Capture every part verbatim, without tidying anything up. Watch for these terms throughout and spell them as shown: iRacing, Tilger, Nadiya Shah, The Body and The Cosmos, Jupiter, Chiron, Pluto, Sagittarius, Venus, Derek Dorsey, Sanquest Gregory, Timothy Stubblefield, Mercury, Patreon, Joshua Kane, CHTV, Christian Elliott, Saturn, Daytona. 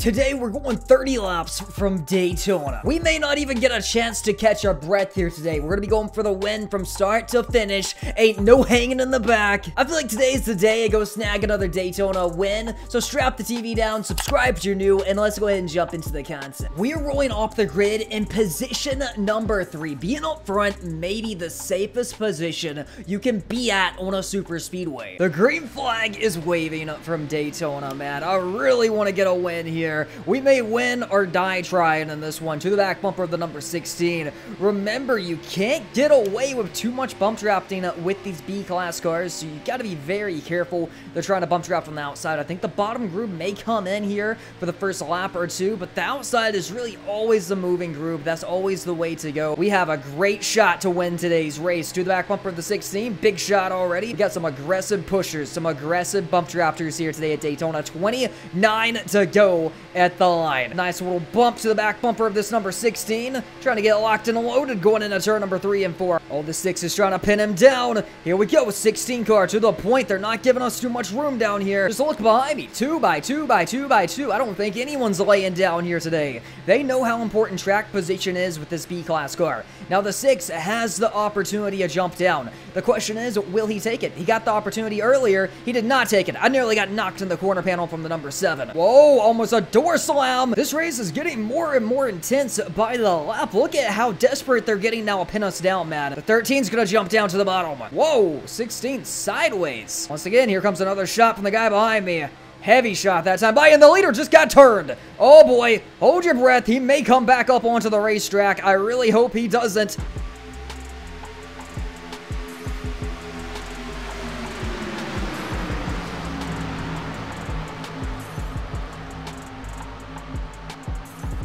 Today we're going thirty laps from Daytona. We may not even get a chance to catch our breath here today. We're gonna be going for the win from start to finish. Ain't no hanging in the back. I feel like today's the day to go snag another Daytona win. So strap the T V down, subscribe if you're new, and let's go ahead and jump into the content. We're rolling off the grid in position number three. Being up front may be the safest position you can be at on a super speedway. The green flag is waving up from Daytona, man. I really want to get a win here. We may win or die trying in this one. To the back bumper of the number sixteen. Remember, you can't get away with too much bump drafting with these B-class cars, so you got to be very careful. They're trying to bump draft from the outside. I think the bottom group may come in here for the first lap or two, but the outside is really always the moving group. That's always the way to go. We have a great shot to win today's race. To the back bumper of the sixteen. Big shot already. We got some aggressive pushers, some aggressive bump drafters here today at Daytona. twenty-nine to go at the line. Nice little bump to the back bumper of this number sixteen. Trying to get locked and loaded going into turn number three and four. Oh, the six is trying to pin him down. Here we go. sixteen car to the point. They're not giving us too much room down here. Just look behind me. Two by two by two by two. I don't think anyone's laying down here today. They know how important track position is with this B-class car. Now, the six has the opportunity to jump down. The question is, will he take it? He got the opportunity earlier. He did not take it. I nearly got knocked in the corner panel from the number seven. Whoa, almost a door slam. This race is getting more and more intense by the lap. Look at how desperate they're getting now to pin us down, man. The thirteen's gonna jump down to the bottom. Whoa, sixteen sideways. Once again, here comes another shot from the guy behind me. Heavy shot that time. By and the leader just got turned. Oh boy, hold your breath. He may come back up onto the racetrack. I really hope he doesn't.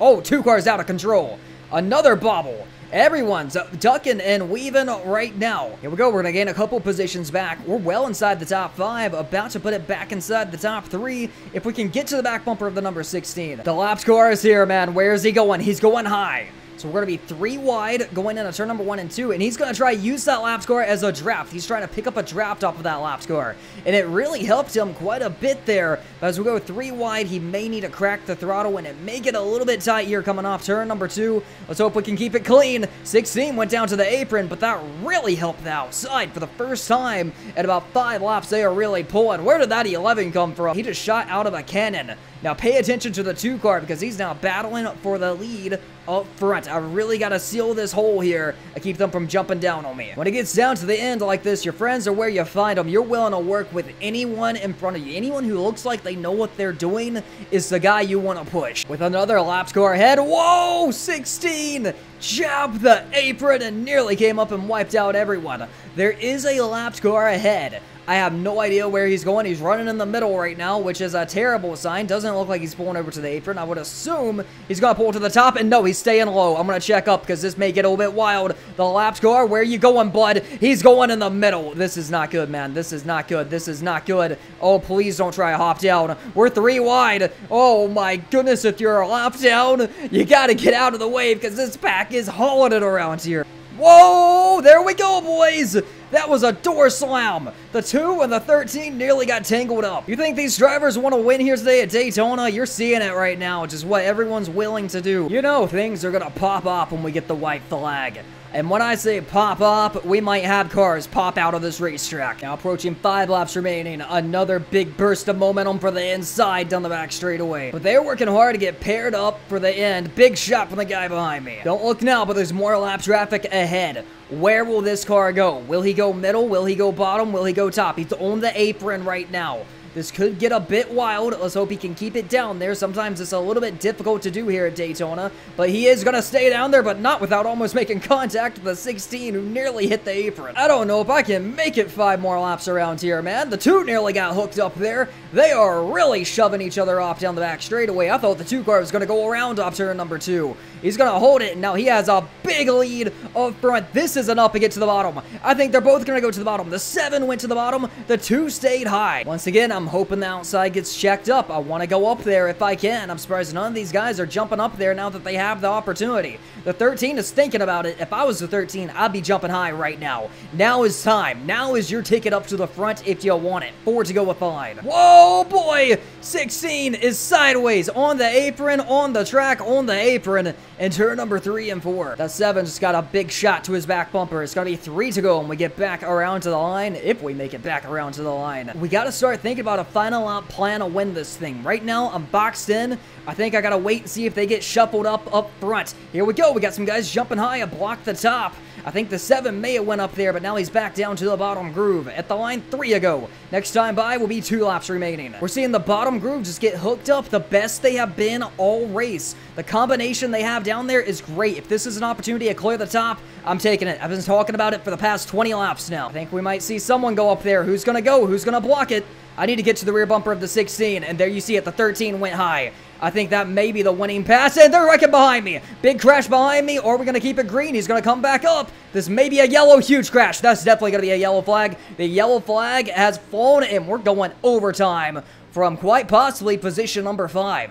Oh, two cars out of control. Another bobble. Everyone's ducking and weaving right now. Here we go. We're going to gain a couple positions back. We're well inside the top five. About to put it back inside the top three if we can get to the back bumper of the number sixteen. The lap score is here, man. Where is he going? He's going high. So we're going to be three wide going into turn number one and two, and he's going to try to use that lap score as a draft. He's trying to pick up a draft off of that lap score, and it really helped him quite a bit there. But as we go three wide, he may need to crack the throttle, and it may get a little bit tight here coming off turn number two. Let's hope we can keep it clean. sixteen went down to the apron, but that really helped the outside for the first time. At about five laps, they are really pulling. Where did that eleven come from? He just shot out of a cannon. Now pay attention to the two car because he's now battling for the lead up front. I really got to seal this hole here and keep them from jumping down on me. When it gets down to the end like this, your friends are where you find them. You're willing to work with anyone in front of you. Anyone who looks like they know what they're doing is the guy you want to push. With another lap score ahead. Whoa, sixteen! Jabbed the apron and nearly came up and wiped out everyone. There is a lap score ahead. I have no idea where he's going. He's running in the middle right now, which is a terrible sign. Doesn't look like he's pulling over to the apron. I would assume he's going to pull to the top, and no, he's staying low. I'm going to check up because this may get a little bit wild. The lap score, where are you going, bud? He's going in the middle. This is not good, man. This is not good. This is not good. Oh, please don't try to hop down. We're three wide. Oh, my goodness. If you're a lap down, you got to get out of the way because this pack is hauling it around here. Whoa, there we go, boys. That was a door slam. The two and the thirteen nearly got tangled up. You think these drivers want to win here today at Daytona? You're seeing it right now, which is what everyone's willing to do. You know things are going to pop up when we get the white flag. And when I say pop up, we might have cars pop out of this racetrack. Now approaching five laps remaining. Another big burst of momentum for the inside down the back straightaway. But they're working hard to get paired up for the end. Big shot from the guy behind me. Don't look now, but there's more lap traffic ahead. Where will this car go? Will he go middle? Will he go bottom? Will he go top? He's on the apron right now. This could get a bit wild. Let's hope he can keep it down there. Sometimes it's a little bit difficult to do here at Daytona, but he is going to stay down there, but not without almost making contact with the sixteen who nearly hit the apron. I don't know if I can make it five more laps around here, man. The two nearly got hooked up there. They are really shoving each other off down the back straightaway. I thought the two car was going to go around off turn number two. He's going to hold it, and now he has a big lead up front. This is enough to get to the bottom. I think they're both going to go to the bottom. The seven went to the bottom. The two stayed high. Once again, I'm hoping the outside gets checked up. I want to go up there if I can. I'm surprised none of these guys are jumping up there now that they have the opportunity. The thirteen is thinking about it. If I was the thirteen, I'd be jumping high right now. Now is time. Now is your ticket up to the front if you want it. Four to go with five. Whoa, boy! sixteen is sideways on the apron, on the track, on the apron, and turn number three and four. The seven just got a big shot to his back bumper. It's gonna be three to go when we get back around to the line, if we make it back around to the line. We gotta start thinking about a final out plan to win this thing. Right now, I'm boxed in. I think I gotta wait and see if they get shuffled up up front. Here we go. We got some guys jumping high. I blocked the top. I think the seven may have went up there, but now he's back down to the bottom groove. At the line, three ago. Next time by will be two laps remaining. We're seeing the bottom groove just get hooked up the best they have been all race. The combination they have down there is great. If this is an opportunity to clear the top, I'm taking it. I've been talking about it for the past twenty laps now. I think we might see someone go up there. Who's gonna go? Who's gonna block it? I need to get to the rear bumper of the sixteen, and there you see it. The thirteen went high. I think that may be the winning pass, and they're wrecking behind me. Big crash behind me, or we're going to keep it green. He's going to come back up. This may be a yellow, huge crash. That's definitely going to be a yellow flag. The yellow flag has flown, and we're going overtime from quite possibly position number five.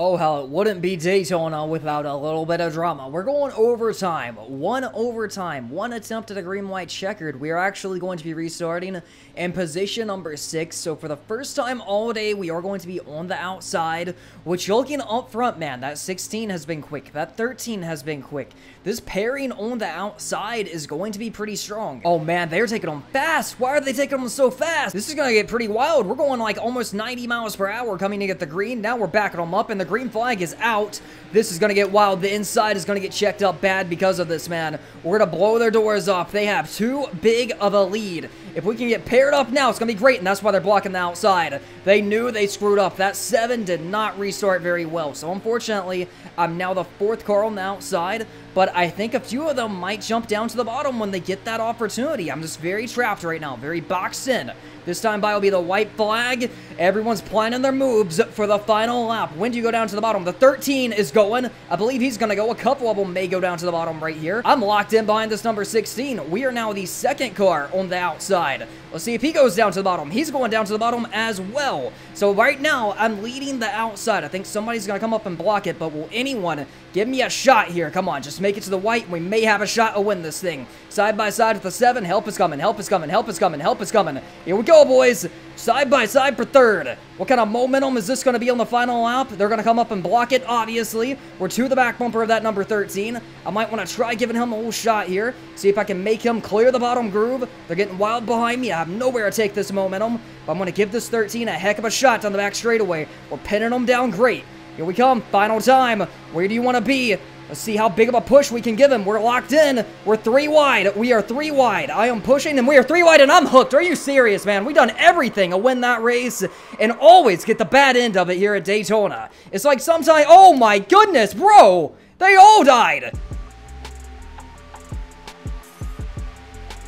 Oh, hell, it wouldn't be Daytona without a little bit of drama. We're going overtime. One overtime. One attempt at a green-white checkered. We are actually going to be restarting in position number six. So for the first time all day, we are going to be on the outside, which looking up front, man, that sixteen has been quick. That thirteen has been quick. This pairing on the outside is going to be pretty strong. Oh, man, they're taking them fast. Why are they taking them so fast? This is going to get pretty wild. We're going like almost ninety miles per hour coming to get the green. Now we're backing them up, and the green flag is out. This is going to get wild. The inside is going to get checked up bad because of this, man. We're going to blow their doors off. They have too big of a lead. If we can get paired up now, it's going to be great, and that's why they're blocking the outside. They knew they screwed up. That seven did not restart very well, so unfortunately, I'm now the fourth car on the outside, but I think a few of them might jump down to the bottom when they get that opportunity. I'm just very trapped right now, very boxed in. This time by will be the white flag. Everyone's planning their moves for the final lap. When do you go down to the bottom? The thirteen is going. I believe he's going to go. A couple of them may go down to the bottom right here. I'm locked in behind this number sixteen. We are now the second car on the outside. Let's see if he goes down to the bottom. He's going down to the bottom as well. So right now, I'm leading the outside. I think somebody's going to come up and block it, but will anyone give me a shot here? Come on, just make it to the white. We may have a shot to win this thing. Side by side with the seven. Help is coming. Help is coming. Help is coming. Help is coming. Here we go, boys. Side by side for third. What kind of momentum is this going to be on the final lap? They're going to come up and block it, obviously. We're to the back bumper of that number thirteen. I might want to try giving him a little shot here. See if I can make him clear the bottom groove. They're getting wild behind me. I have nowhere to take this momentum. But I'm going to give this thirteen a heck of a shot down the back straightaway. We're pinning them down great. Here we come. Final time. Where do you want to be? Let's see how big of a push we can give him. We're locked in. We're three wide. We are three wide. I am pushing, and we are three wide, and I'm hooked. Are you serious, man? We've done everything to win that race and always get the bad end of it here at Daytona. It's like sometimes... Oh, my goodness, bro. They all died.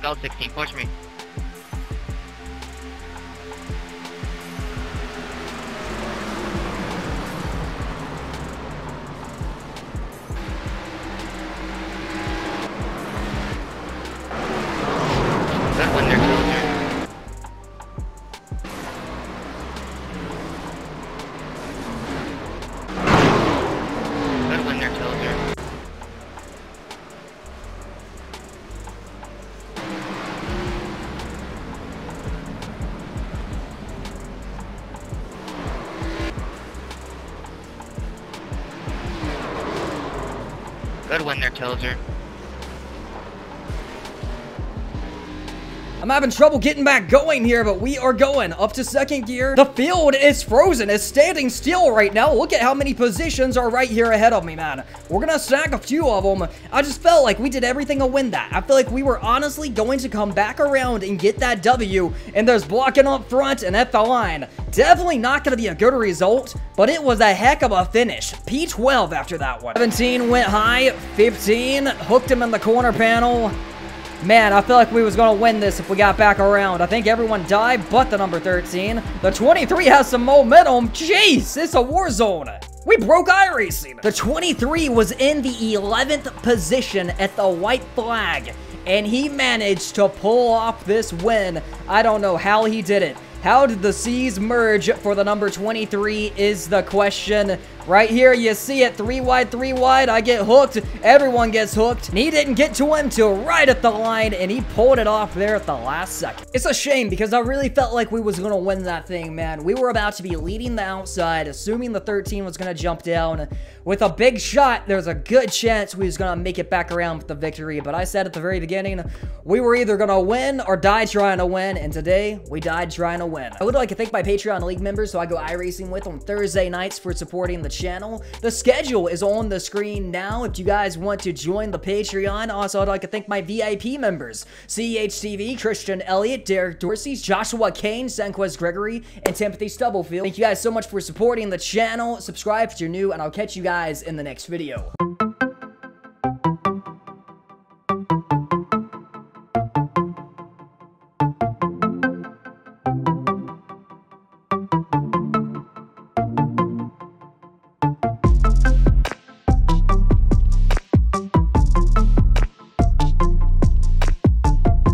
Go, sixteen. Push me. Good win there, Tilger. I'm having trouble getting back going here, but we are going up to second gear. The field is frozen. It's standing still right now. Look at how many positions are right here ahead of me, man. We're going to stack a few of them. I just felt like we did everything to win that. I feel like we were honestly going to come back around and get that W, and there's blocking up front and at the line. Definitely not going to be a good result, but it was a heck of a finish. P twelve after that one. seventeen went high. fifteen hooked him in the corner panel. Man, I feel like we was going to win this if we got back around. I think everyone died but the number thirteen. The twenty-three has some momentum. Jeez, it's a war zone. We broke iRacing. The twenty-three was in the eleventh position at the white flag, and he managed to pull off this win. I don't know how he did it. How did the C's merge for the number twenty-three is the question. Right here, you see it, three wide, three wide. I get hooked. Everyone gets hooked. And he didn't get to him till right at the line, and he pulled it off there at the last second. It's a shame because I really felt like we was going to win that thing, man. We were about to be leading the outside, assuming the thirteen was going to jump down. With a big shot, there's a good chance we was going to make it back around with the victory. But I said at the very beginning, we were either going to win or die trying to win, and today, we died trying to win. Win. I would like to thank my Patreon League members who I go iRacing with on Thursday nights for supporting the channel. The schedule is on the screen now if you guys want to join the Patreon. Also, I'd like to thank my V I P members, C H T V, Christian Elliott, Derek Dorsey, Joshua Kane, Sanquest Gregory, and Timothy Stubblefield. Thank you guys so much for supporting the channel. Subscribe if you're new, and I'll catch you guys in the next video.